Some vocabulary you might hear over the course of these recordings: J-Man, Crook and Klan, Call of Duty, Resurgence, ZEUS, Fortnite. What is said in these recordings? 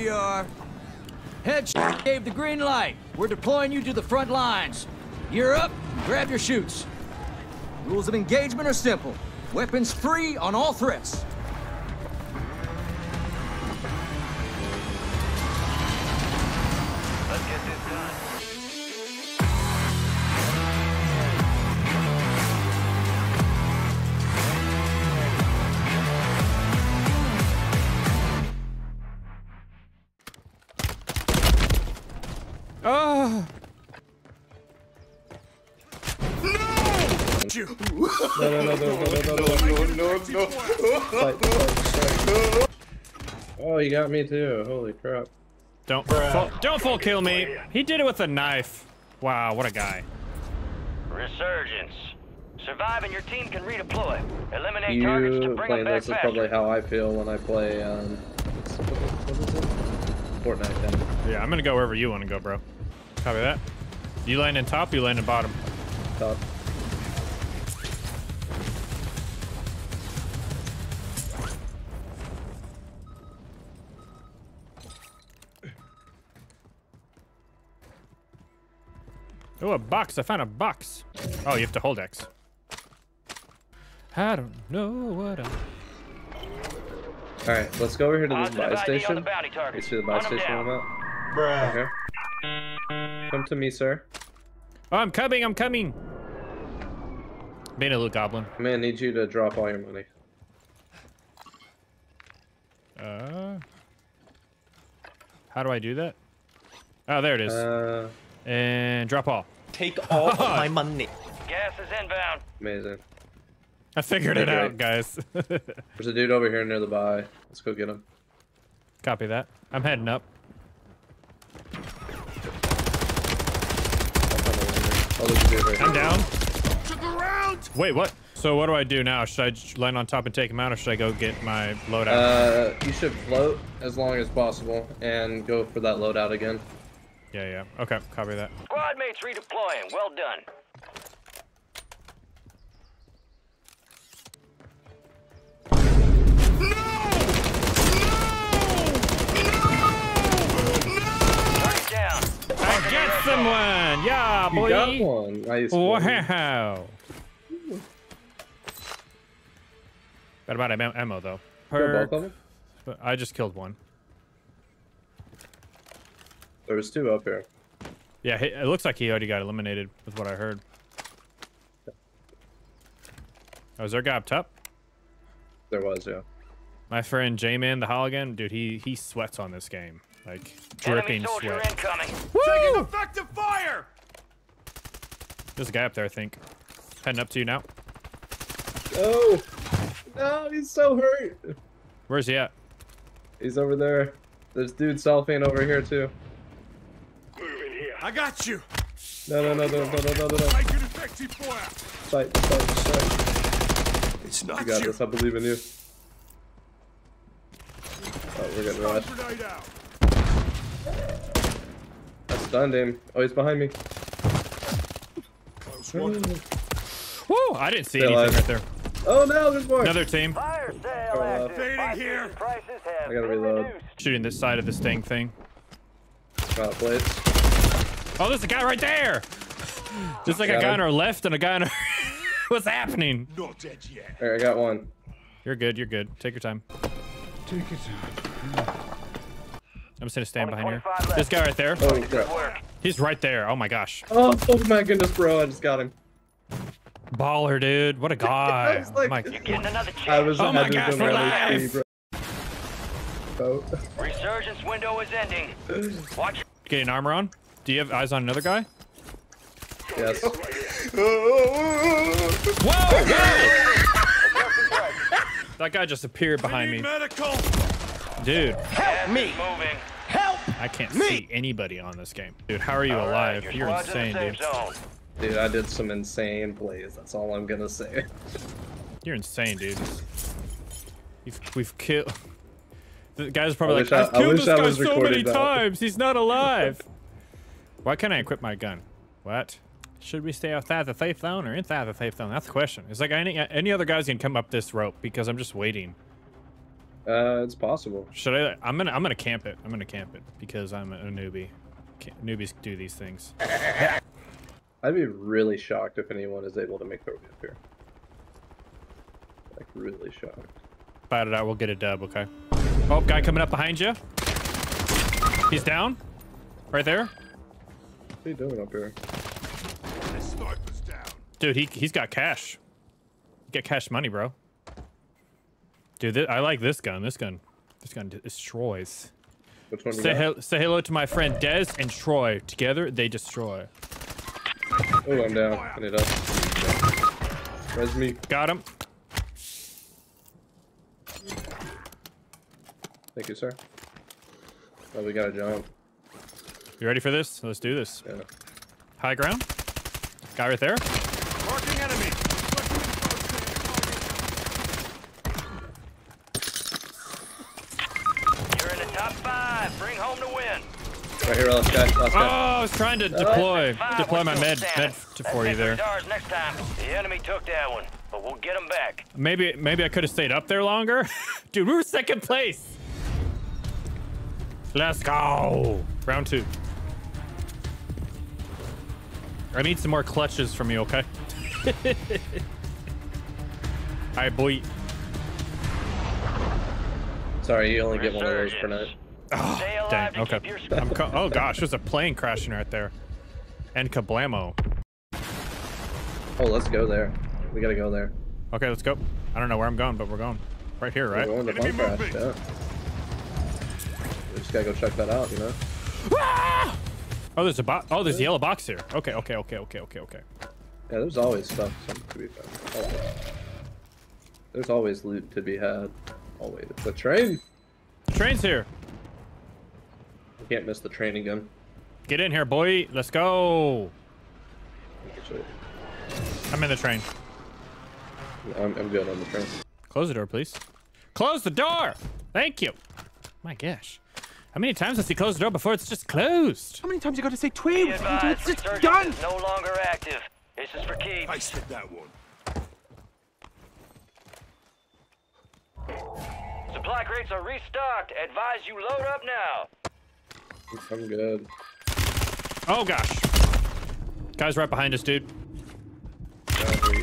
we are. Head gave the green light. We're deploying you to the front lines. You're up, grab your chutes. Rules of engagement are simple. Weapons free on all threats. No. Fight. Oh, you got me too. Holy crap. Don't full kill me. He did it with a knife. Wow, what a guy. Resurgence. Survive and your team can redeploy. Eliminate targets to bring them back faster. This is probably how I feel when I play Fortnite then. Yeah, I'm gonna go wherever you wanna go, bro. Copy that. You land in top, you land in bottom. Top. Oh, a box. I found a box. Oh, you have to hold X. I don't know what I... Alright, let's go over here to this buy station. You see the buy station I'm at? Bruh. Okay. Come to me, sir. Oh, I'm coming. I'm coming. Being a little goblin. I'm gonna need you to drop all your money. How do I do that? Oh, there it is. And drop all. Take all of my money. Gas is inbound. Amazing. I figured it out, guys. There's a dude over here near the buy. Let's go get him. Copy that. I'm heading up. I'm down. Wait, what? So what do I do now? Should I land on top and take him out, or should I go get my loadout? You should float as long as possible and go for that loadout again. Yeah. Okay, copy that. Squad mates redeploying. Well done. No! Right down. I get someone. Yeah, boy. You got one. Nice. Wow. What about ammo though? Perk. I just killed one. There was two up here. Yeah, it looks like he already got eliminated with what I heard. Oh, is there a guy up top? There was, yeah. My friend J-Man, the Hologan, dude, he sweats on this game. Like, dripping sweat. Woo! Taking effective fire! There's a guy up there, I think. Heading up to you now. Oh! No, he's so hurt! Where's he at? He's over there. There's dude selfieing over here, too. I got you. No. Fight. It's not you. Got this. I believe in you. Oh, we're getting rushed. I stunned him. Oh, he's behind me. Woo! I didn't see anything right there. Oh no, there's more. Another team. Fire sale active. Fading here. I gotta reload. Shooting this side of this dang thing. Got blades. Oh, there's a guy right there! Just like a guy on our left and a guy on our... What's happening? Not dead yet. All right, I got one. You're good. Take your time. I'm just gonna stand behind here. Left. This guy right there. Oh, crap. He's right there. Oh my gosh. Oh my goodness, bro. I just got him. Baller, dude. What a guy. I was like, oh my gosh, we're live! Oh. Resurgence window is ending. Watch. Getting armor on? Do you have eyes on another guy? Yes. Whoa! That guy just appeared behind me. Medical. Dude. Help me! Help! I can't see anybody on this game. Dude, how are you alive? You're insane, dude. Dude, I did some insane plays. That's all I'm gonna say. You're insane, dude. We've killed... The guy's probably like, I've killed this guy so many times. He's not alive. Why can't I equip my gun? What? Should we stay outside the safe zone or inside the safe zone? That's the question. It's like any other guys can come up this rope because I'm just waiting. It's possible. Should I? I'm gonna camp it. I'm gonna camp it because I'm a newbie. Newbies do these things. I'd be really shocked if anyone is able to make their way up here. Like really shocked. Fight it out. We'll get a dub. Okay. Oh, guy coming up behind you. He's down. Right there. What's he doing up here? Dude, he's got cash. You get cash money, bro. Dude, I like this gun. This gun destroys. Which one say hello to my friend Des and Troy. Together, they destroy. Oh, I'm down. I need up. Res me. Got him. Thank you, sir. Oh, we got a jump. You ready for this? Let's do this. Yeah. High ground. Guy right there. Marking enemy. Right here, last guy. I was trying to deploy my med for you there. Next time. The enemy took that one, but we'll get him back. Maybe I could have stayed up there longer. Dude, we were second place. Let's go. Round two. I need some more clutches from you, okay? All right, boy. Sorry, you only get one of those per night. Oh, dang, okay. Oh gosh, there's a plane crashing right there. And kablamo. Oh, let's go there. We gotta go there. Okay, let's go. I don't know where I'm going, but we're going. Right here, right? We're going to bomb crash, yeah. We just gotta go check that out, you know? Ah! Oh, there's a box. Oh, there's a yellow box here. Okay. Yeah, there's always stuff to be found. Oh, wow. There's always loot to be had. Oh, wait, it's a train. The train's here. Can't miss the train again. Get in here, boy. Let's go. I'm in the train. I'm good on the train. Close the door, please. Close the door. Thank you. My gosh. How many times has he closed the door before it's just closed? How many times you got to say twig? It's just done. No longer active. This is for keeps. I said that one. Supply crates are restocked. Advise you load up now. I'm good. Oh gosh. Guy's right behind us, dude.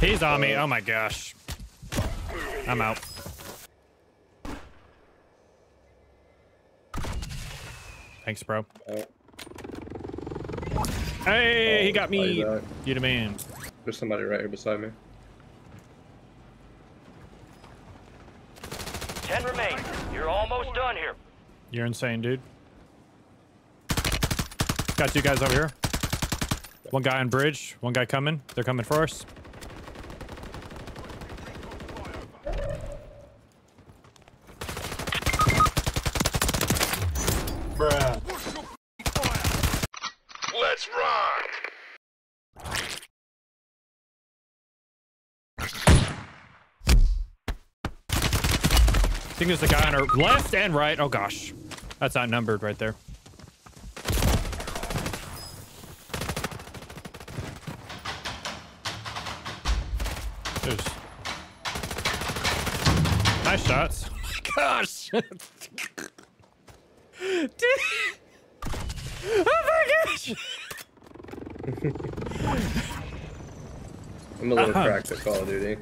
He's on me. Oh my gosh. I'm out. Thanks, bro. Hey, he got me. You the man. There's somebody right here beside me. 10 remain. You're almost done here. You're insane, dude. Got two guys over here. One guy on bridge. One guy coming. They're coming for us. Bruh. Let's rock. I think there's a guy on our left and right. Oh gosh, that's outnumbered right there. Nice shots. Oh my gosh. Dude. Oh my gosh. I'm a little cracked at Call of Duty.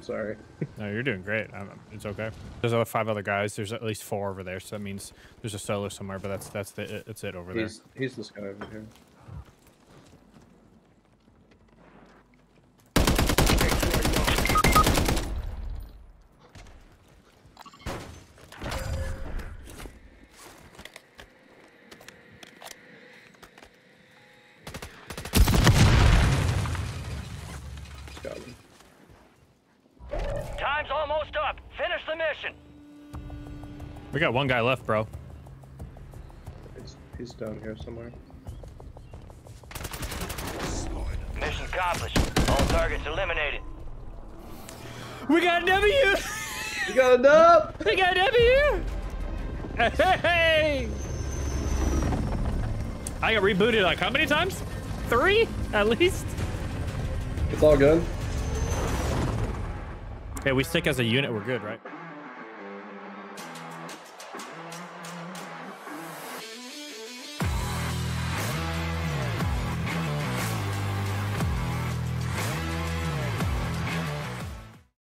Sorry. No, you're doing great. It's okay. There's other 5 other guys. There's at least 4 over there, so that means there's a solo somewhere, but that's it over there. He's this guy over here. Time's almost up. Finish the mission. We got one guy left, bro. He's down here somewhere. Mission accomplished. All targets eliminated. We got a W. You got a dub. We got a W. Hey. I got rebooted like how many times? 3 at least. It's all good. Hey, we stick as a unit, we're good, right?